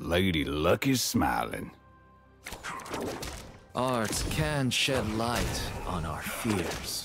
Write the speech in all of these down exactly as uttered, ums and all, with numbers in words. Lady Luck is smiling. Arts can shed light on our fears.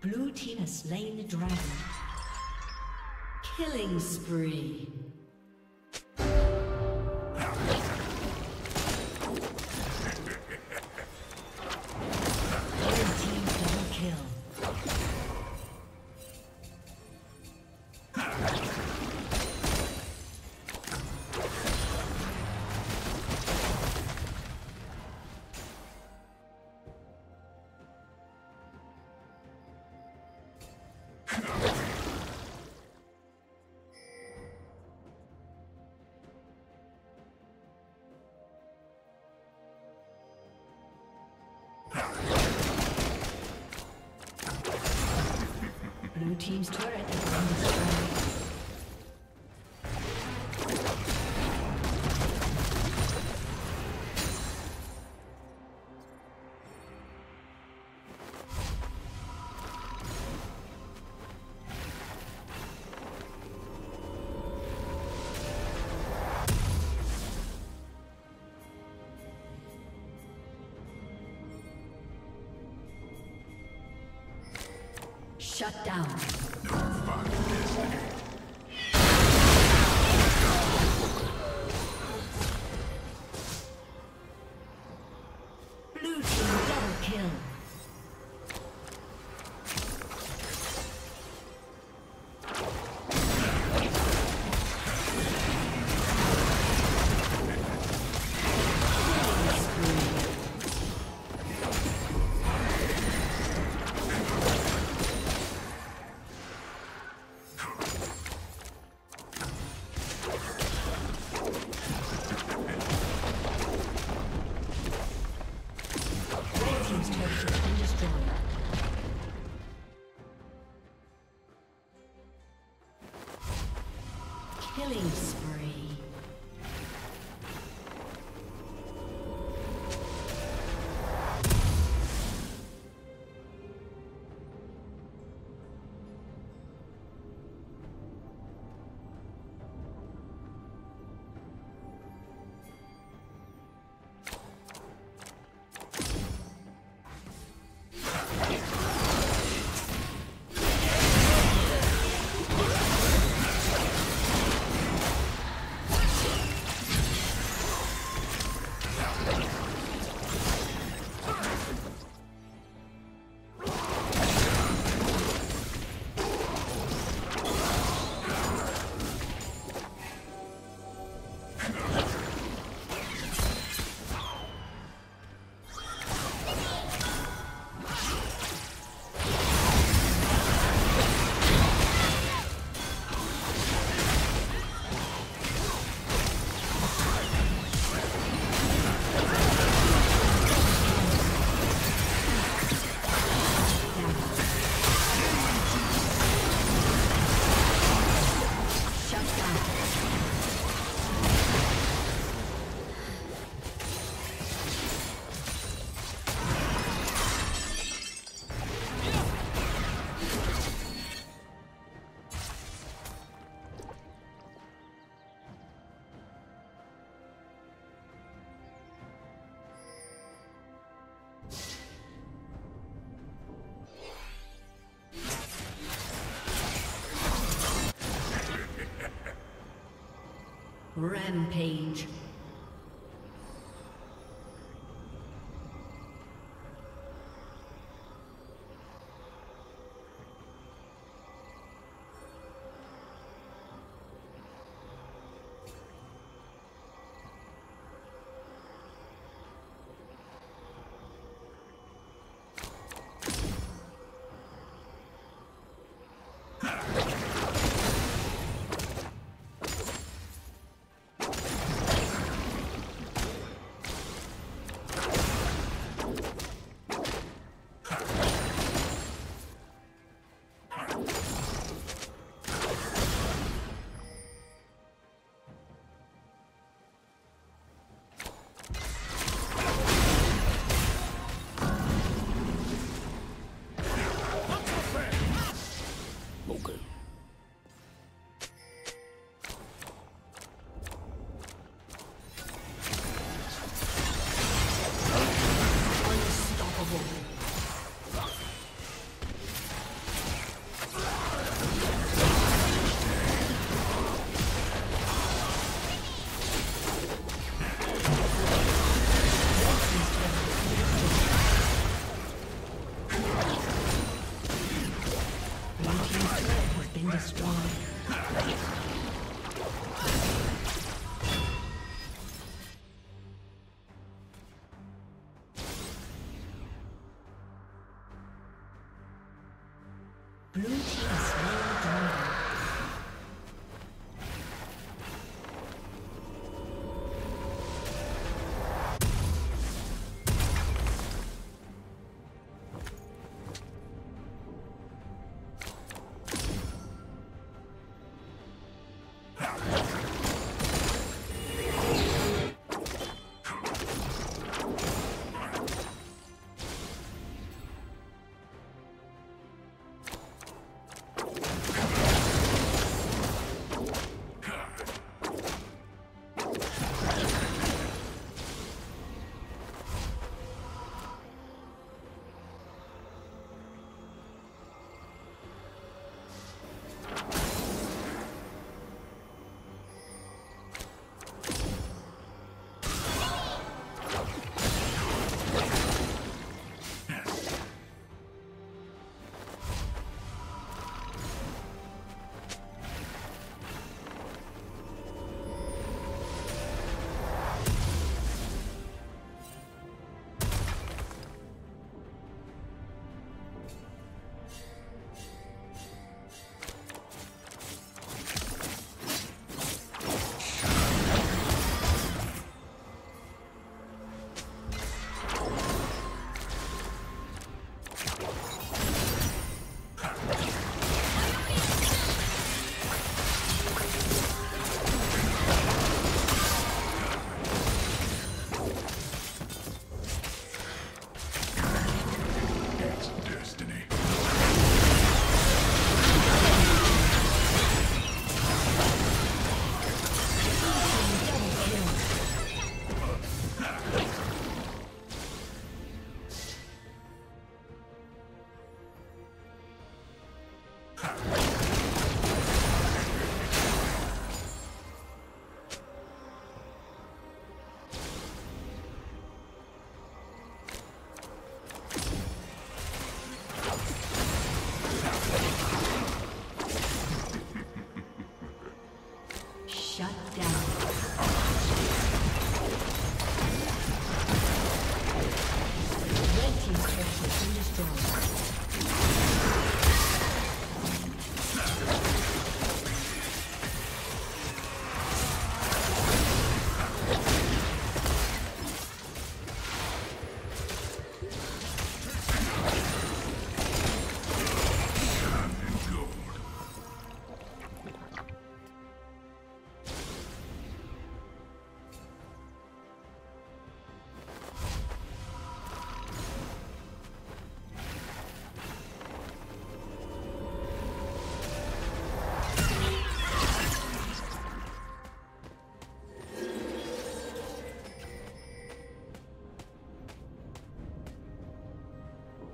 Blue team has slain the dragon. Killing spree. Blue team's turret is on the side. Shut down. No fun listening. Blue team double kill. Killing spree. Rampage. Blue team slain dragon.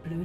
Blue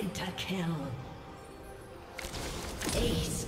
Pentakill. Ace.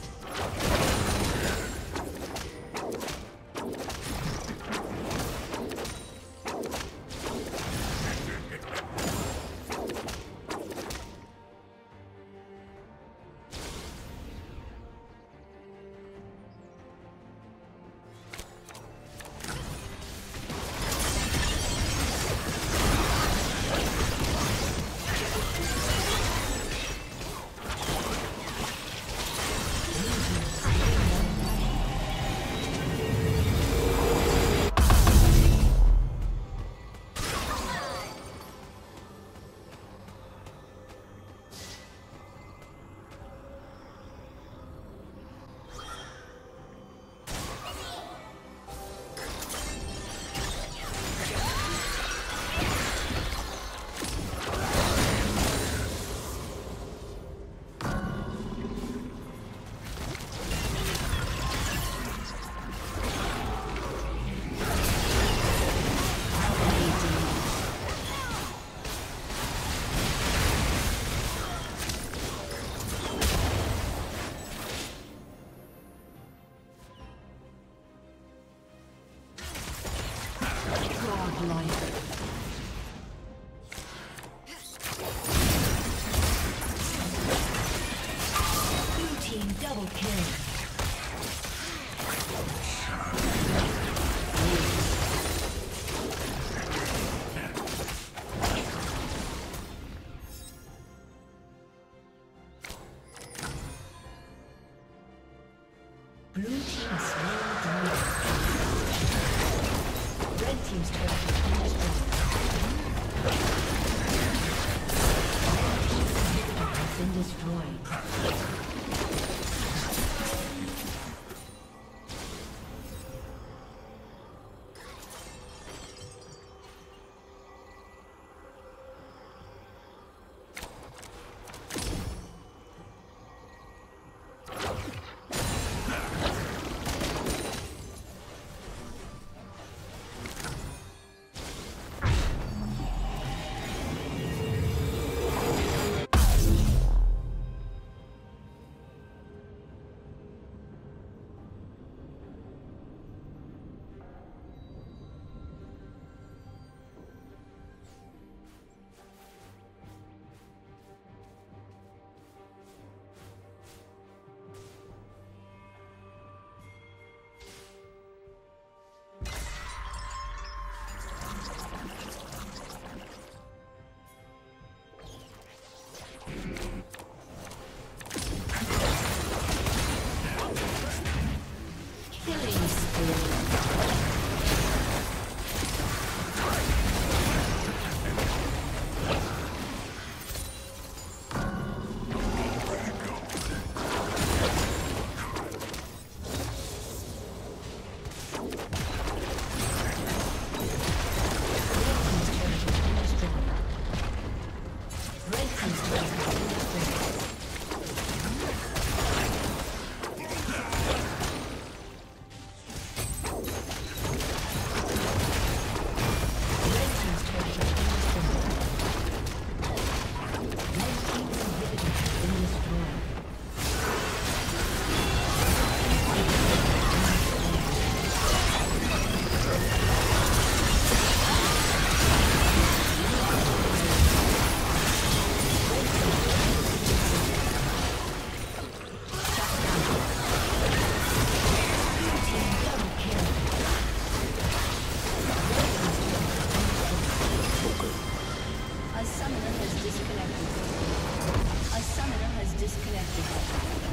A summoner has disconnected.